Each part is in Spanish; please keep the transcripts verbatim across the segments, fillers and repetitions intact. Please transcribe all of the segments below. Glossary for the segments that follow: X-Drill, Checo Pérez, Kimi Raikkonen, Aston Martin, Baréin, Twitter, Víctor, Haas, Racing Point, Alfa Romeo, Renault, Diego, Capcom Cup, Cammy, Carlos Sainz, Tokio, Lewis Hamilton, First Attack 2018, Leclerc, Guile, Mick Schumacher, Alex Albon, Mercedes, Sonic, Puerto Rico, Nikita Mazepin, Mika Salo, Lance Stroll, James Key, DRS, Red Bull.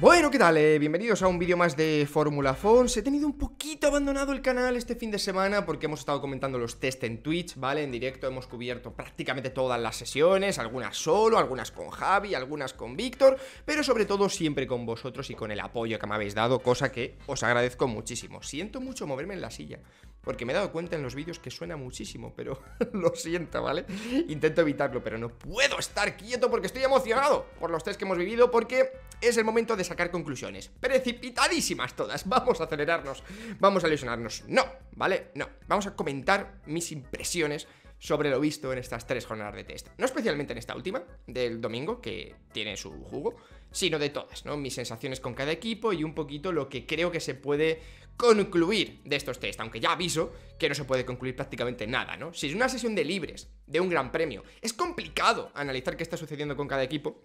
Bueno, ¿qué tal? Eh, bienvenidos a un vídeo más de Fórmula Fons. He tenido un poquito abandonado el canal este fin de semana porque hemos estado comentando los test en Twitch, ¿vale? En directo hemos cubierto prácticamente todas las sesiones, algunas solo, algunas con Javi, algunas con Víctor, pero sobre todo siempre con vosotros y con el apoyo que me habéis dado, cosa que os agradezco muchísimo. Siento mucho moverme en la silla, porque me he dado cuenta en los vídeos que suena muchísimo, pero lo siento, ¿vale? Intento evitarlo, pero no puedo estar quieto porque estoy emocionado por los test que hemos vivido, porque es el momento de sacar conclusiones precipitadísimas todas. Vamos a acelerarnos, vamos a lesionarnos. No, ¿vale? No. Vamos a comentar mis impresiones sobre lo visto en estas tres jornadas de test. No especialmente en esta última, del domingo, que tiene su jugo, sino de todas, ¿no? Mis sensaciones con cada equipo y un poquito lo que creo que se puede concluir de estos test, aunque ya aviso que no se puede concluir prácticamente nada, ¿no? Si es una sesión de libres, de un gran premio, es complicado analizar qué está sucediendo con cada equipo.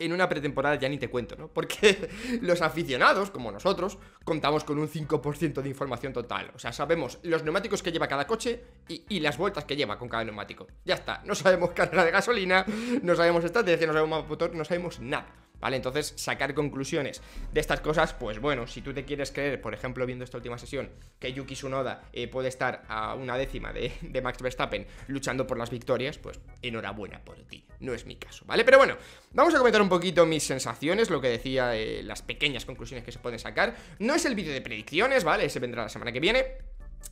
En una pretemporada ya ni te cuento, ¿no? Porque los aficionados, como nosotros, contamos con un cinco por ciento de información total. O sea, sabemos los neumáticos que lleva cada coche y, y las vueltas que lleva con cada neumático. Ya está, no sabemos carga de gasolina, no sabemos estrategia, no sabemos mapa motor, no sabemos nada, ¿vale? Entonces, sacar conclusiones de estas cosas, pues bueno, si tú te quieres creer, por ejemplo, viendo esta última sesión, que Yuki Tsunoda eh, puede estar a una décima de, de Max Verstappen luchando por las victorias, pues enhorabuena por ti, no es mi caso, ¿vale? Pero bueno, vamos a comentar un poquito mis sensaciones, lo que decía, eh, las pequeñas conclusiones que se pueden sacar. No es el vídeo de predicciones, ¿vale? Ese vendrá la semana que viene,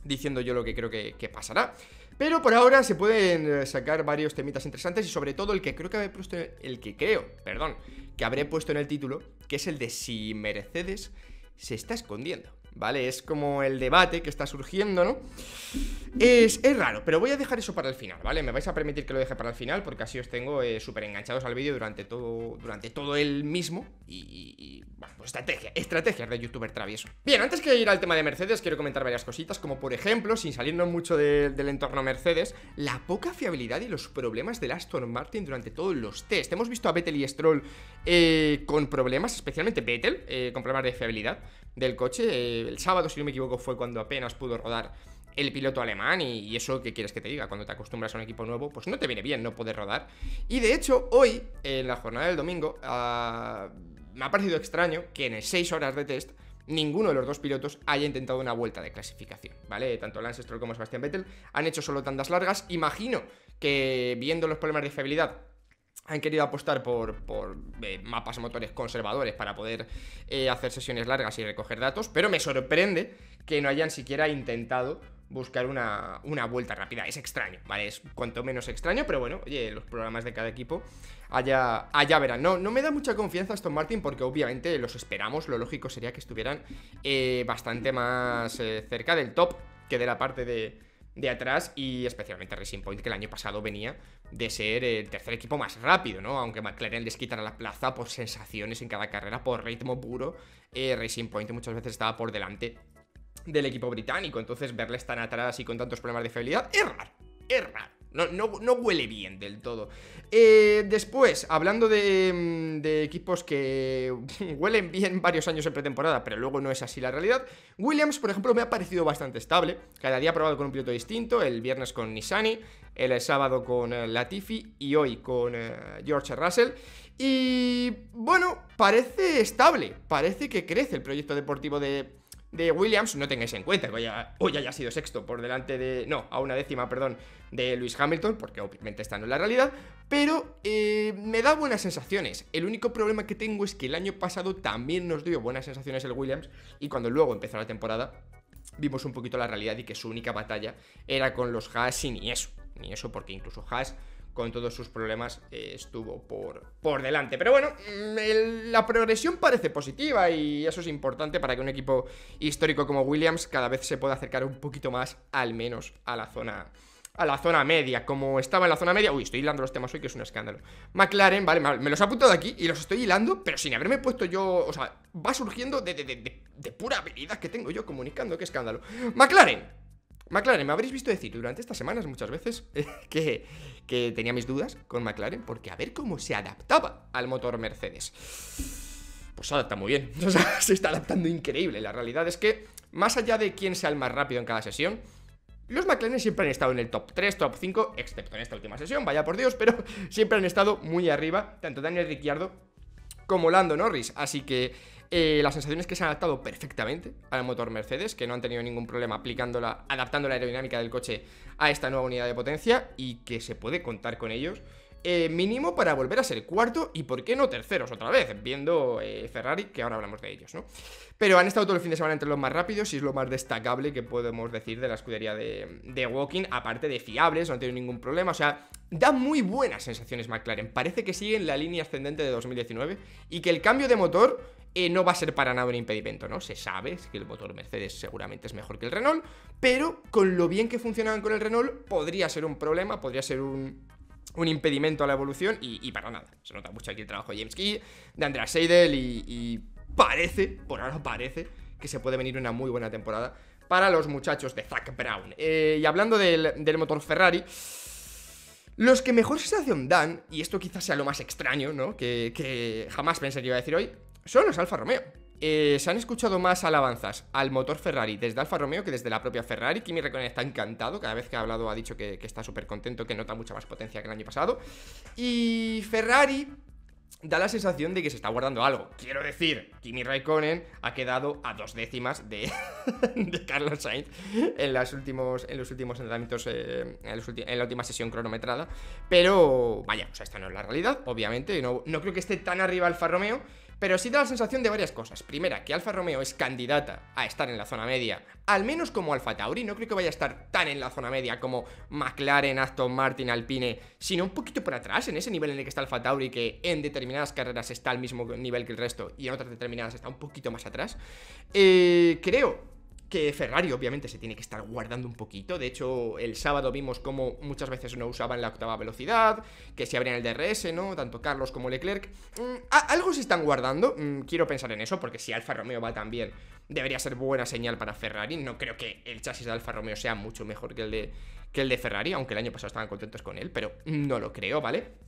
diciendo yo lo que creo que, que pasará. Pero por ahora se pueden sacar varios temitas interesantes y sobre todo el que creo que habré puesto, el que creo, perdón, que habré puesto en el título, que es el de si Mercedes se está escondiendo, ¿vale? Es como el debate que está surgiendo, ¿no? Es, es raro, pero voy a dejar eso para el final, ¿vale? Me vais a permitir que lo deje para el final porque así os tengo eh, súper enganchados al vídeo durante todo, durante todo el mismo y, y, y bueno, pues estrategia, estrategias de youtuber travieso. Bien, antes que ir al tema de Mercedes quiero comentar varias cositas, como por ejemplo, sin salirnos mucho de, del entorno Mercedes, la poca fiabilidad y los problemas del Aston Martin durante todos los test. Hemos visto a Vettel y Stroll eh, con problemas, especialmente Vettel, eh, con problemas de fiabilidad del coche. eh, el sábado, si no me equivoco, fue cuando apenas pudo rodar el piloto alemán, y eso, ¿qué quieres que te diga? Cuando te acostumbras a un equipo nuevo, pues no te viene bien no poder rodar. Y de hecho, hoy, en la jornada del domingo, uh, me ha parecido extraño que en seis horas de test ninguno de los dos pilotos haya intentado una vuelta de clasificación, ¿vale? Tanto Lance Stroll como Sebastian Vettel han hecho solo tandas largas. Imagino que, viendo los problemas de fiabilidad, han querido apostar por, por eh, mapas motores conservadores para poder eh, hacer sesiones largas y recoger datos, pero me sorprende que no hayan siquiera intentado buscar una, una vuelta rápida. Es extraño, ¿vale? Es cuanto menos extraño, pero bueno, oye, los programas de cada equipo allá, allá verán. No, no me da mucha confianza Aston Martin porque obviamente los esperamos, lo lógico sería que estuvieran eh, bastante más eh, cerca del top que de la parte de... de atrás, y especialmente Racing Point, que el año pasado venía de ser el tercer equipo más rápido, ¿no? Aunque McLaren les quitara la plaza por sensaciones en cada carrera, por ritmo puro, eh, Racing Point muchas veces estaba por delante del equipo británico. Entonces, verles tan atrás y con tantos problemas de fiabilidad es raro, es raro. No, no, no huele bien del todo. Eh, después, hablando de, de equipos que huelen bien varios años en pretemporada, pero luego no es así la realidad, Williams, por ejemplo, me ha parecido bastante estable. Cada día ha probado con un piloto distinto, el viernes con Nissany, el sábado con eh, Latifi y hoy con eh, George Russell. Y bueno, parece estable, parece que crece el proyecto deportivo de... de Williams. No tengáis en cuenta que hoy, ha, hoy haya sido sexto por delante de... No, a una décima, perdón, de Lewis Hamilton, porque obviamente esta no es la realidad, pero eh, me da buenas sensaciones. El único problema que tengo es que el año pasado también nos dio buenas sensaciones el Williams, y cuando luego empezó la temporada vimos un poquito la realidad y que su única batalla era con los Haas, y ni eso, ni eso, porque incluso Haas, con todos sus problemas, eh, estuvo por, por delante. Pero bueno, el, la progresión parece positiva y eso es importante para que un equipo histórico como Williams cada vez se pueda acercar un poquito más, al menos, a la zona... a la zona media, como estaba en la zona media. Uy, estoy hilando los temas hoy, que es un escándalo. McLaren, vale, me los he apuntado aquí y los estoy hilando, pero sin haberme puesto yo. O sea, va surgiendo de, de, de, de pura habilidad que tengo yo comunicando, qué escándalo. McLaren McLaren, me habréis visto decir durante estas semanas muchas veces eh, que, que tenía mis dudas con McLaren, porque a ver cómo se adaptaba al motor Mercedes. Pues se adapta muy bien, o sea, se está adaptando increíble. La realidad es que, más allá de quién sea el más rápido en cada sesión, los McLaren siempre han estado en el top tres, top cinco, excepto en esta última sesión, vaya por Dios, pero siempre han estado muy arriba, tanto Daniel Ricciardo como Lando Norris. Así que eh, las sensaciones que se han adaptado perfectamente al motor Mercedes, que no han tenido ningún problema aplicándola, adaptando la aerodinámica del coche a esta nueva unidad de potencia, y que se puede contar con ellos eh, mínimo para volver a ser cuarto y por qué no terceros otra vez, viendo eh, Ferrari, que ahora hablamos de ellos, ¿no? Pero han estado todo el fin de semana entre los más rápidos y es lo más destacable que podemos decir de la escudería de, de Woking, aparte de fiables, no han tenido ningún problema, o sea, da muy buenas sensaciones McLaren, parece que sigue en la línea ascendente de dos mil diecinueve y que el cambio de motor Eh, no va a ser para nada un impedimento, ¿no? Se sabe es que el motor Mercedes seguramente es mejor que el Renault, pero con lo bien que funcionaban con el Renault, podría ser un problema, podría ser un, un impedimento a la evolución, y, y para nada. Se nota mucho aquí el trabajo de James Key, de Andrea Seidel, y, y parece, por ahora parece, que se puede venir una muy buena temporada para los muchachos de Zac Brown. Eh, y hablando del, del motor Ferrari, los que mejor sensación dan, y esto quizás sea lo más extraño, ¿no?, que, que jamás pensé que iba a decir hoy, son los Alfa Romeo. Eh, se han escuchado más alabanzas al motor Ferrari desde Alfa Romeo que desde la propia Ferrari. Kimi Raikkonen está encantado, cada vez que ha hablado ha dicho que, que está súper contento, que nota mucha más potencia que el año pasado. Y Ferrari da la sensación de que se está guardando algo. Quiero decir, Kimi Raikkonen ha quedado a dos décimas de, de Carlos Sainz en, las últimos, en los últimos entrenamientos, eh, en, los ulti en la última sesión cronometrada. Pero vaya, o sea, esta no es la realidad, obviamente. No, no creo que esté tan arriba Alfa Romeo, pero sí da la sensación de varias cosas. Primera, que Alfa Romeo es candidata a estar en la zona media, al menos como Alfa Tauri. No creo que vaya a estar tan en la zona media como McLaren, Aston Martin, Alpine, sino un poquito por atrás, en ese nivel en el que está Alfa Tauri, que en determinadas carreras está al mismo nivel que el resto y en otras determinadas está un poquito más atrás. Eh, creo que Ferrari obviamente se tiene que estar guardando un poquito. De hecho, el sábado vimos como muchas veces no usaban la octava velocidad, que se abrían el D R S, ¿no? Tanto Carlos como Leclerc. Algo se están guardando, quiero pensar en eso, porque si Alfa Romeo va tan bien, debería ser buena señal para Ferrari. No creo que el chasis de Alfa Romeo sea mucho mejor que el de, que el de Ferrari, aunque el año pasado estaban contentos con él, pero no lo creo, ¿vale?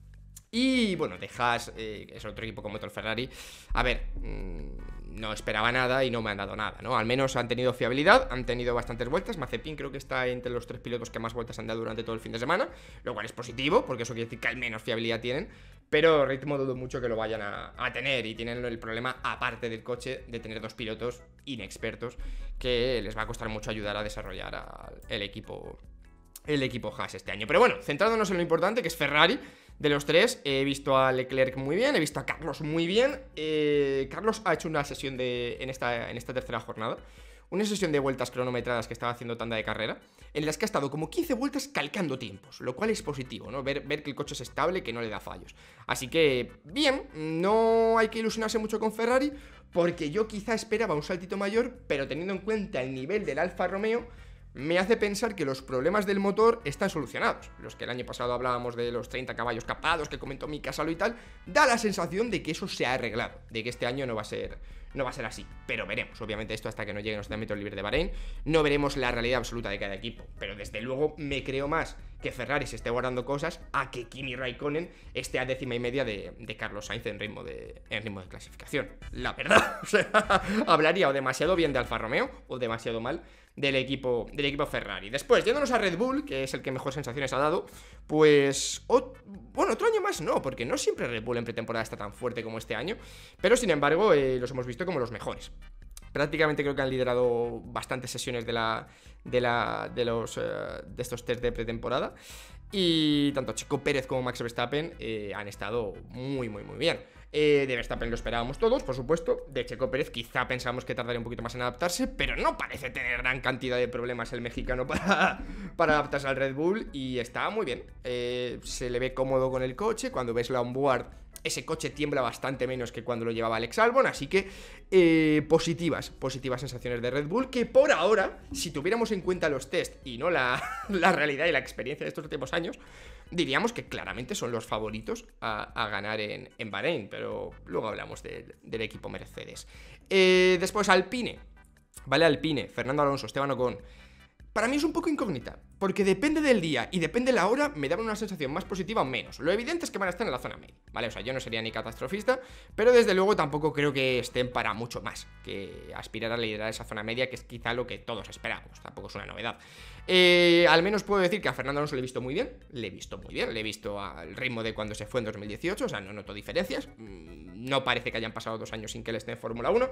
Y bueno, de Haas, eh, es otro equipo como el Ferrari. A ver, mmm, no esperaba nada y no me han dado nada, ¿no? Al menos han tenido fiabilidad, han tenido bastantes vueltas. Mazepin creo que está entre los tres pilotos que más vueltas han dado durante todo el fin de semana, lo cual es positivo, porque eso quiere decir que al menos fiabilidad tienen. Pero ritmo dudo mucho que lo vayan a, a tener, y tienen el problema, aparte del coche, de tener dos pilotos inexpertos, que les va a costar mucho ayudar a desarrollar a, el equipo el equipo Haas este año. Pero bueno, centrándonos en lo importante, que es Ferrari. De los tres, he visto a Leclerc muy bien, he visto a Carlos muy bien. eh, Carlos ha hecho una sesión de, en, esta, en esta tercera jornada, una sesión de vueltas cronometradas que estaba haciendo tanda de carrera, en las que ha estado como quince vueltas calcando tiempos, lo cual es positivo, ¿no? Ver, ver que el coche es estable, que no le da fallos. Así que, bien, no hay que ilusionarse mucho con Ferrari, porque yo quizá esperaba un saltito mayor, pero teniendo en cuenta el nivel del Alfa Romeo, me hace pensar que los problemas del motor están solucionados. Los que el año pasado hablábamos de los treinta caballos capados que comentó Mika Salo y tal, da la sensación de que eso se ha arreglado, de que este año no va a ser, no va a ser así. Pero veremos, obviamente, esto hasta que no lleguen los cien metros libres de Baréin. No veremos la realidad absoluta de cada equipo, pero desde luego me creo más que Ferrari se esté guardando cosas a que Kimi Raikkonen esté a décima y media de, de Carlos Sainz en ritmo de, en ritmo de clasificación. La verdad, o sea, hablaría o demasiado bien de Alfa Romeo o demasiado mal del equipo, del equipo Ferrari. Después, yéndonos a Red Bull, que es el que mejor sensaciones ha dado, pues, o, bueno, otro año más no, porque no siempre Red Bull en pretemporada está tan fuerte como este año, pero sin embargo eh, los hemos visto como los mejores. Prácticamente creo que han liderado bastantes sesiones de la de la de los uh, de estos test de pretemporada, y tanto Checo Pérez como Max Verstappen eh, han estado muy muy muy bien. Eh, de Verstappen lo esperábamos todos, por supuesto. De Checo Pérez quizá pensamos que tardaría un poquito más en adaptarse, pero no parece tener gran cantidad de problemas el mexicano para, para adaptarse al Red Bull, y está muy bien. Eh, se le ve cómodo con el coche. Cuando ves la onboard, ese coche tiembla bastante menos que cuando lo llevaba Alex Albon. Así que eh, positivas, positivas sensaciones de Red Bull, que por ahora, si tuviéramos en cuenta los test y no la, la realidad y la experiencia de estos últimos años, diríamos que claramente son los favoritos a, a ganar en, en Bahrein. Pero luego hablamos de, del equipo Mercedes. eh, Después Alpine, ¿vale? Alpine, Fernando Alonso, Esteban Ocon. Para mí es un poco incógnita. porque depende del día y depende de la hora, me dan una sensación más positiva o menos. Lo evidente es que van a estar en la zona media, ¿vale? O sea, yo no sería ni catastrofista, pero desde luego tampoco creo que estén para mucho más, que aspirar a liderar esa zona media, que es quizá lo que todos esperamos, tampoco es una novedad. Eh, al menos puedo decir que a Fernando Alonso le he visto muy bien, le he visto muy bien, le he visto al ritmo de cuando se fue en dos mil dieciocho, o sea, no noto diferencias, no parece que hayan pasado dos años sin que él esté en Fórmula uno,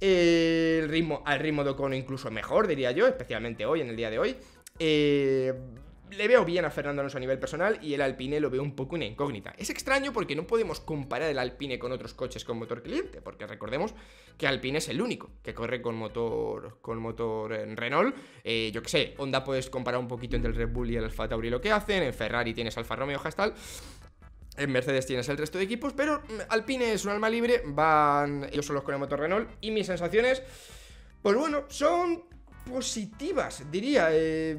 eh, el ritmo, al ritmo de Ocon incluso mejor, diría yo, especialmente hoy, en el día de hoy. Eh, le veo bien a Fernando Alonso a nivel personal y el Alpine lo veo un poco una incógnita. Es extraño porque no podemos comparar el Alpine con otros coches con motor caliente, porque recordemos que Alpine es el único que corre con motor con motor en Renault. Eh, yo que sé, Honda puedes comparar un poquito entre el Red Bull y el Alfa Tauri lo que hacen, en Ferrari tienes Alfa Romeo, Haas, tal. En Mercedes tienes el resto de equipos, pero Alpine es un alma libre, van ellos solos con el motor Renault y mis sensaciones, pues bueno, son positivas, diría. eh,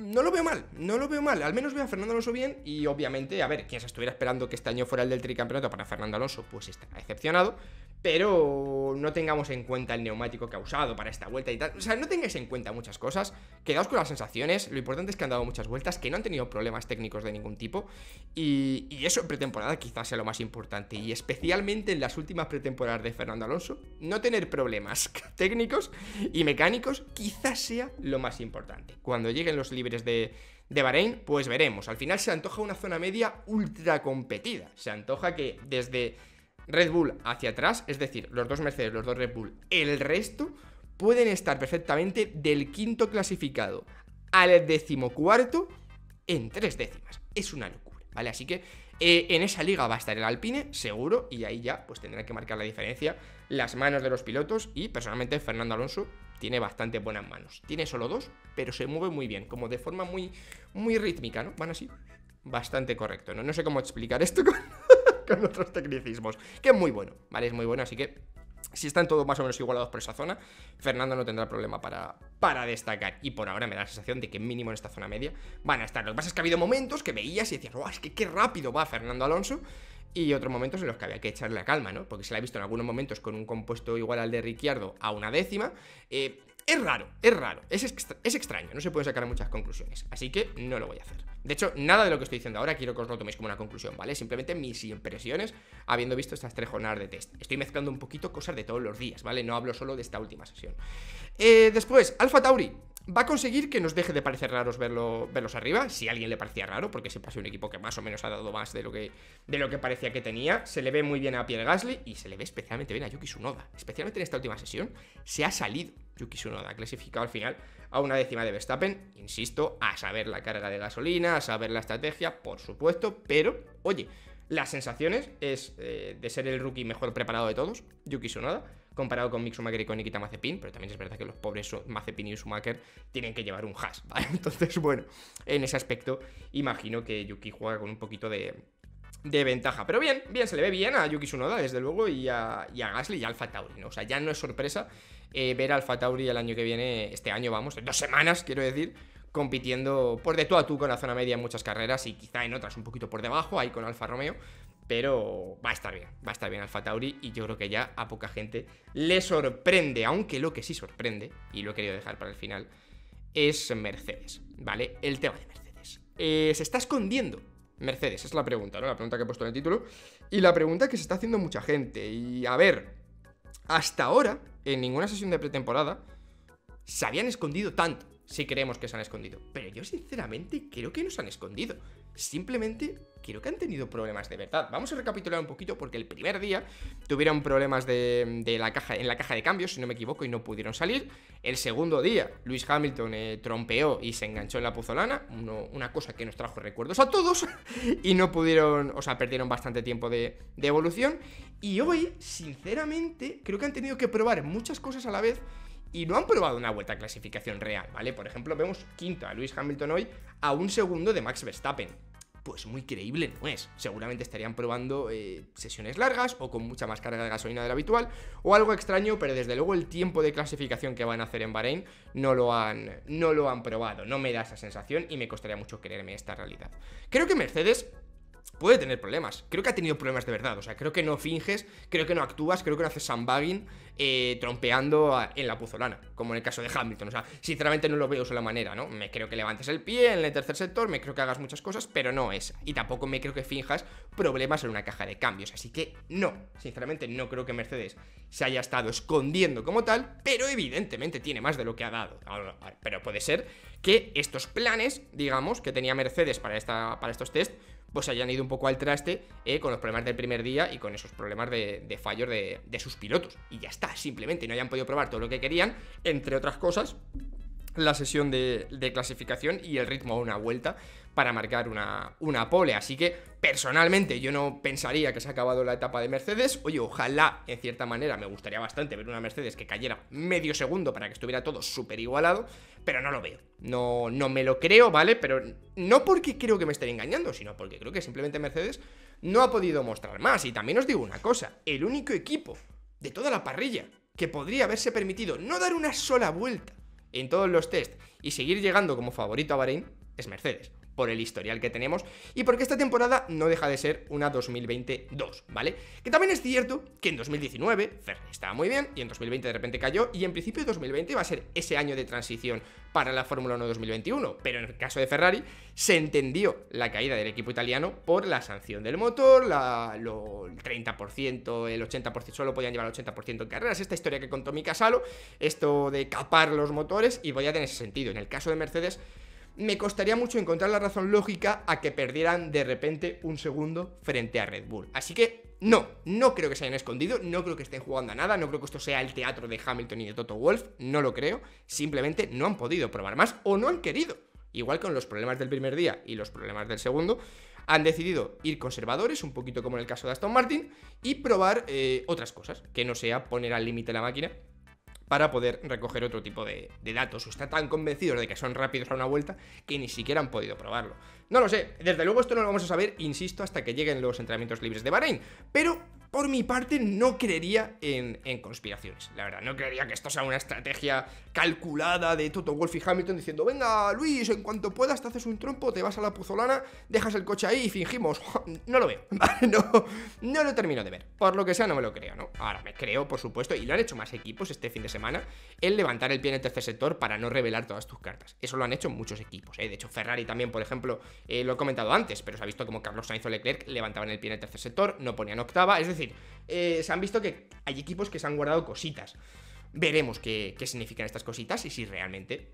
No lo veo mal, no lo veo mal, al menos veo a Fernando Alonso bien y obviamente, a ver, quien se estuviera esperando que este año fuera el del tricampeonato para Fernando Alonso, pues está decepcionado, pero no tengamos en cuenta el neumático que ha usado para esta vuelta y tal, o sea, no tengáis en cuenta muchas cosas, quedaos con las sensaciones, lo importante es que han dado muchas vueltas, que no han tenido problemas técnicos de ningún tipo y, y eso en pretemporada quizás sea lo más importante y especialmente en las últimas pretemporadas de Fernando Alonso, no tener problemas técnicos y mecánicos quizás sea lo más importante. Cuando lleguen los libres De, de Baréin, pues veremos. Al final se antoja una zona media ultra competida. Se antoja que desde Red Bull hacia atrás, es decir, los dos Mercedes, los dos Red Bull, el resto pueden estar perfectamente del quinto clasificado al decimocuarto en tres décimas. Es una locura, ¿vale? Así que eh, en esa liga va a estar el Alpine, seguro, y ahí ya pues tendrán que marcar la diferencia las manos de los pilotos y personalmente Fernando Alonso tiene bastante buenas manos. Tiene solo dos, pero se mueve muy bien, como de forma muy, muy rítmica, ¿no? Van así, bastante correcto, ¿no? No sé cómo explicar esto con, con otros tecnicismos, que es muy bueno, ¿vale? Es muy bueno, así que si están todos más o menos igualados por esa zona, Fernando no tendrá problema para, para destacar. Y por ahora me da la sensación de que mínimo en esta zona media van a estar. Lo que pasa es que ha habido momentos que veías y decías, ¡guau! Es que qué rápido va Fernando Alonso. Y otros momentos en los que había que echarle la calma, ¿no? Porque se la ha visto en algunos momentos con un compuesto igual al de Ricciardo a una décima. Eh, es raro, es raro, es, extra, es extraño, no se pueden sacar muchas conclusiones. Así que no lo voy a hacer. De hecho, nada de lo que estoy diciendo ahora quiero que os lo toméis como una conclusión, ¿vale? Simplemente mis impresiones habiendo visto estas tres jornadas de test. Estoy mezclando un poquito cosas de todos los días, ¿vale? No hablo solo de esta última sesión. Eh, después, Alfa Tauri. ¿Va a conseguir que nos deje de parecer raros verlo, verlos arriba? Si a alguien le parecía raro, porque siempre ha sido un equipo que más o menos ha dado más de lo que, de lo que parecía que tenía. Se le ve muy bien a Pierre Gasly y se le ve especialmente bien a Yuki Tsunoda. Especialmente en esta última sesión se ha salido Yuki Tsunoda, clasificado al final a una décima de Verstappen. Insisto, a saber la carga de gasolina, a saber la estrategia, por supuesto, pero, oye, las sensaciones es eh, de ser el rookie mejor preparado de todos, Yuki Tsunoda, comparado con Mick Schumacher y con Nikita Mazepin, pero también es verdad que los pobres Mazepin y Schumacher tienen que llevar un Haas, ¿vale? Entonces, bueno, en ese aspecto imagino que Yuki juega con un poquito de, de ventaja, pero bien, bien, se le ve bien a Yuki Tsunoda, desde luego, y a, y a Gasly y a Alfa Tauri, ¿no? O sea, ya no es sorpresa eh, ver a Alfa Tauri el año que viene, este año, vamos, en dos semanas, quiero decir, compitiendo por de tú a tú con la zona media en muchas carreras y quizá en otras un poquito por debajo, ahí con Alfa Romeo. Pero va a estar bien, va a estar bien Alfa Tauri y yo creo que ya a poca gente le sorprende, aunque lo que sí sorprende, y lo he querido dejar para el final, es Mercedes, ¿vale? El tema de Mercedes. Eh, ¿Se está escondiendo Mercedes? Es la pregunta, ¿no? La pregunta que he puesto en el título y la pregunta que se está haciendo mucha gente. Y a ver, hasta ahora, en ninguna sesión de pretemporada, se habían escondido tanto, si creemos que se han escondido. Pero yo sinceramente creo que no se han escondido. Simplemente creo que han tenido problemas de verdad. Vamos a recapitular un poquito porque el primer día tuvieron problemas de, de la caja, en la caja de cambios, si no me equivoco, y no pudieron salir. El segundo día, Lewis Hamilton eh, trompeó y se enganchó en la pozolana, uno, una cosa que nos trajo recuerdos a todos, y no pudieron, o sea, perdieron bastante tiempo de, de evolución. Y hoy, sinceramente, creo que han tenido que probar muchas cosas a la vez y no han probado una vuelta a clasificación real, ¿vale? Por ejemplo, vemos quinto a Lewis Hamilton hoy a un segundo de Max Verstappen. Pues muy creíble no es. Seguramente estarían probando eh, sesiones largas o con mucha más carga de gasolina de lo habitual o algo extraño, pero desde luego el tiempo de clasificación que van a hacer en Baréin no lo han, no lo han probado. No me da esa sensación y me costaría mucho creerme esta realidad. Creo que Mercedes puede tener problemas. Creo que ha tenido problemas de verdad. O sea, creo que no finges, creo que no actúas, creo que no haces sandbagging eh, trompeando a, en la puzolana, como en el caso de Hamilton. O sea, sinceramente no lo veo sola manera, ¿no? Me creo que levantes el pie en el tercer sector, me creo que hagas muchas cosas, pero no esa. Y tampoco me creo que finjas problemas en una caja de cambios. Así que no, sinceramente no creo que Mercedes se haya estado escondiendo como tal, pero evidentemente tiene más de lo que ha dado. Pero puede ser que estos planes, digamos, que tenía Mercedes para, esta, para estos test, pues hayan ido un poco al traste eh, con los problemas del primer día y con esos problemas de, de fallos de, de sus pilotos. Y ya está, simplemente no hayan podido probar todo lo que querían, entre otras cosas, la sesión de, de clasificación y el ritmo a una vuelta para marcar una, una pole. Así que, personalmente, yo no pensaría que se ha acabado la etapa de Mercedes. Oye, ojalá, en cierta manera, me gustaría bastante ver una Mercedes que cayera medio segundo para que estuviera todo súper igualado, pero no lo veo. No, no me lo creo, ¿vale? Pero no porque creo que me estén engañando, sino porque creo que simplemente Mercedes no ha podido mostrar más. Y también os digo una cosa, el único equipo de toda la parrilla que podría haberse permitido no dar una sola vuelta en todos los test y seguir llegando como favorito a Baréin es Mercedes, por el historial que tenemos y porque esta temporada no deja de ser una dos mil veintidós, ¿vale? Que también es cierto que en dos mil diecinueve Ferrari estaba muy bien y en dos mil veinte de repente cayó, y en principio dos mil veinte va a ser ese año de transición para la Fórmula uno dos mil veintiuno, pero en el caso de Ferrari se entendió la caída del equipo italiano por la sanción del motor, la, lo, el treinta por ciento, el ochenta por ciento, solo podían llevar el ochenta por ciento en carreras, esta historia que contó Mika Salo, esto de capar los motores, y voy a tener ese sentido. En el caso de Mercedes me costaría mucho encontrar la razón lógica a que perdieran de repente un segundo frente a Red Bull. Así que no, no creo que se hayan escondido, no creo que estén jugando a nada, no creo que esto sea el teatro de Hamilton y de Toto Wolff, no lo creo, simplemente no han podido probar más o no han querido. Igual con los problemas del primer día y los problemas del segundo, han decidido ir conservadores, un poquito como en el caso de Aston Martin, y probar eh, otras cosas, que no sea poner al límite la máquina para poder recoger otro tipo de, de datos, o está tan convencido de que son rápidos a una vuelta que ni siquiera han podido probarlo. No lo sé, desde luego esto no lo vamos a saber, insisto, hasta que lleguen los entrenamientos libres de Baréin, pero por mi parte no creería en, en conspiraciones, la verdad, no creería que esto sea una estrategia calculada de Toto Wolff y Hamilton diciendo, venga Luis, en cuanto puedas te haces un trompo, te vas a la puzolana, dejas el coche ahí y fingimos. No lo veo, no, no lo termino de ver, por lo que sea no me lo creo, ¿no? Ahora me creo, por supuesto, y lo han hecho más equipos este fin de semana semana, el levantar el pie en el tercer sector para no revelar todas tus cartas. Eso lo han hecho muchos equipos, ¿eh? De hecho Ferrari también, por ejemplo, eh, lo he comentado antes, pero se ha visto como Carlos Sainz o Leclerc levantaban el pie en el tercer sector, no ponían octava, es decir, eh, se han visto que hay equipos que se han guardado cositas. Veremos qué, qué significan estas cositas y si realmente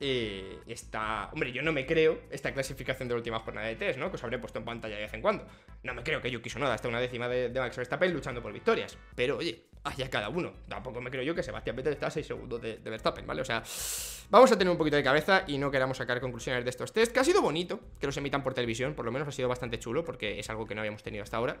eh, está... Hombre, yo no me creo esta clasificación de la última jornada de test, ¿no? Que os habré puesto en pantalla de vez en cuando. No me creo que Yuki Tsunoda esté una décima de, de Max Verstappen luchando por victorias, pero oye, allá cada uno. Tampoco me creo yo que Sebastian Vettel está a seis segundos de, de Verstappen, ¿vale? O sea, vamos a tener un poquito de cabeza y no queramos sacar conclusiones de estos test, que ha sido bonito que los emitan por televisión, por lo menos ha sido bastante chulo, porque es algo que no habíamos tenido hasta ahora,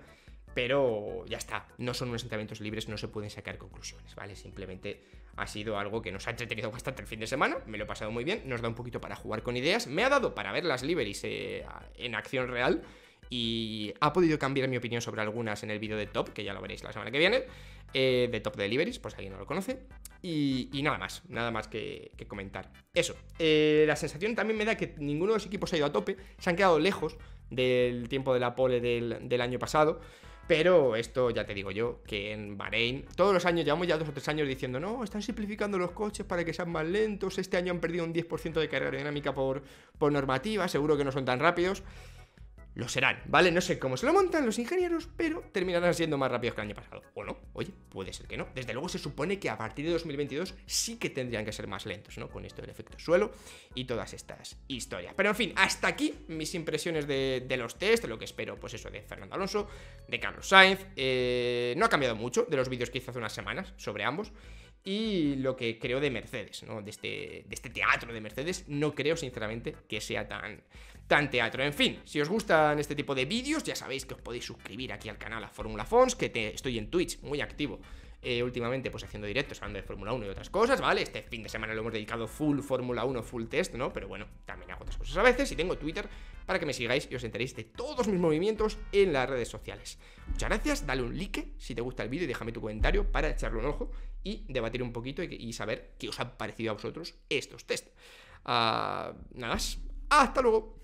pero ya está, no son unos entrenamientos libres, no se pueden sacar conclusiones, ¿vale? Simplemente ha sido algo que nos ha entretenido bastante el fin de semana, me lo he pasado muy bien, nos da un poquito para jugar con ideas, me ha dado para ver las liveries eh, en acción real, y ha podido cambiar mi opinión sobre algunas en el vídeo de Top, que ya lo veréis la semana que viene, eh, de Top Deliveries, por si alguien no lo conoce, y, y nada más, nada más que, que comentar. Eso, eh, la sensación también me da que ninguno de los equipos ha ido a tope, se han quedado lejos del tiempo de la pole del, del año pasado, pero esto ya te digo yo, que en Baréin, todos los años, llevamos ya dos o tres años diciendo, no, están simplificando los coches para que sean más lentos, este año han perdido un diez por ciento de carga aerodinámica por, por normativa, seguro que no son tan rápidos. Lo serán, ¿vale? No sé cómo se lo montan los ingenieros, pero terminarán siendo más rápidos que el año pasado. O no, oye, puede ser que no. Desde luego se supone que a partir de dos mil veintidós sí que tendrían que ser más lentos, ¿no? Con esto del efecto suelo y todas estas historias. Pero en fin, hasta aquí mis impresiones de, de los test, lo que espero, pues eso, de Fernando Alonso, de Carlos Sainz. Eh, no ha cambiado mucho de los vídeos que hice hace unas semanas sobre ambos. Y lo que creo de Mercedes, ¿no? De este, de este teatro de Mercedes, no creo sinceramente que sea tan, tan teatro. En fin, si os gustan este tipo de vídeos, ya sabéis que os podéis suscribir aquí al canal a Fórmula Fons, que te, estoy en Twitch muy activo eh, últimamente, pues haciendo directos, hablando de Fórmula uno y otras cosas, ¿vale? Este fin de semana lo hemos dedicado full Fórmula uno, full test, ¿no? Pero bueno, también hago otras cosas a veces y tengo Twitter para que me sigáis y os enteréis de todos mis movimientos en las redes sociales. Muchas gracias, dale un like si te gusta el vídeo y déjame tu comentario para echarle un ojo y debatir un poquito y saber qué os han parecido a vosotros estos test. Uh, nada más, hasta luego.